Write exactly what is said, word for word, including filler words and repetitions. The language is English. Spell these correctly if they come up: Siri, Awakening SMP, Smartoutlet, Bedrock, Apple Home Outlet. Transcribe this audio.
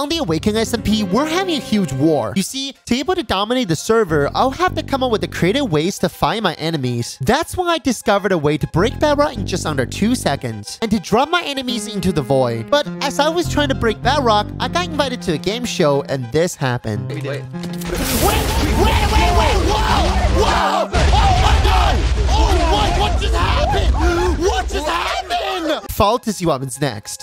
on the Awakening S M P, we're having a huge war. You see, to be able to dominate the server, I'll have to come up with the creative ways to find my enemies. That's when I discovered a way to break Bedrock in just under two seconds, and to drop my enemies into the void. But as I was trying to break Bedrock, I got invited to a game show, and this happened. Wait, wait, wait, wait, wait, whoa, whoa, oh my god, oh my, what just happened, what just happened? Fall to see what happens next.